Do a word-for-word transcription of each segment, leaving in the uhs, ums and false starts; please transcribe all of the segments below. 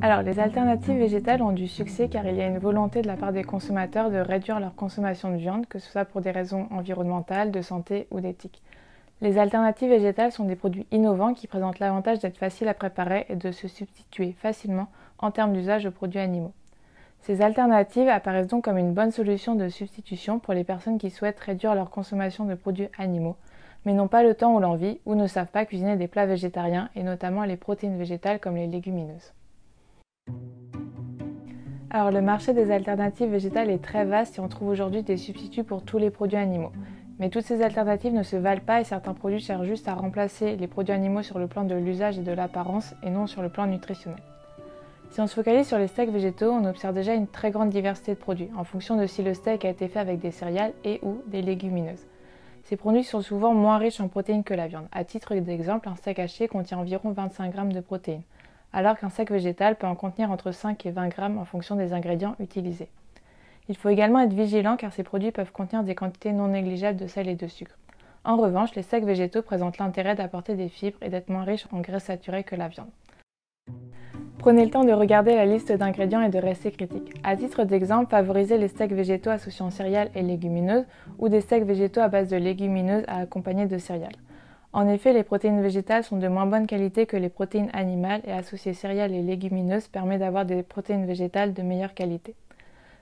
Alors, les alternatives végétales ont du succès car il y a une volonté de la part des consommateurs de réduire leur consommation de viande, que ce soit pour des raisons environnementales, de santé ou d'éthique. Les alternatives végétales sont des produits innovants qui présentent l'avantage d'être faciles à préparer et de se substituer facilement en termes d'usage aux produits animaux. Ces alternatives apparaissent donc comme une bonne solution de substitution pour les personnes qui souhaitent réduire leur consommation de produits animaux, mais n'ont pas le temps ou l'envie ou ne savent pas cuisiner des plats végétariens et notamment les protéines végétales comme les légumineuses. Alors le marché des alternatives végétales est très vaste et on trouve aujourd'hui des substituts pour tous les produits animaux. Mais toutes ces alternatives ne se valent pas et certains produits cherchent juste à remplacer les produits animaux sur le plan de l'usage et de l'apparence et non sur le plan nutritionnel. Si on se focalise sur les steaks végétaux, on observe déjà une très grande diversité de produits en fonction de si le steak a été fait avec des céréales et ou des légumineuses. Ces produits sont souvent moins riches en protéines que la viande. À titre d'exemple, un steak haché contient environ vingt-cinq grammes de protéines, alors qu'un steak végétal peut en contenir entre cinq et vingt grammes en fonction des ingrédients utilisés. Il faut également être vigilant car ces produits peuvent contenir des quantités non négligeables de sel et de sucre. En revanche, les steaks végétaux présentent l'intérêt d'apporter des fibres et d'être moins riches en graisses saturées que la viande. Prenez le temps de regarder la liste d'ingrédients et de rester critique. À titre d'exemple, favorisez les steaks végétaux associant céréales et légumineuses ou des steaks végétaux à base de légumineuses à accompagner de céréales. En effet, les protéines végétales sont de moins bonne qualité que les protéines animales et associer céréales et légumineuses permet d'avoir des protéines végétales de meilleure qualité.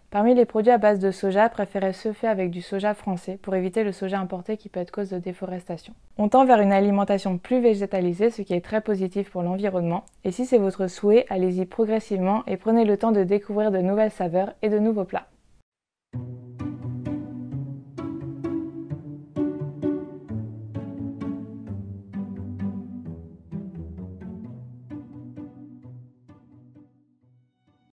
Parmi les produits à base de soja, préférez ceux faits avec du soja français pour éviter le soja importé qui peut être cause de déforestation. On tend vers une alimentation plus végétalisée, ce qui est très positif pour l'environnement. Et si c'est votre souhait, allez-y progressivement et prenez le temps de découvrir de nouvelles saveurs et de nouveaux plats.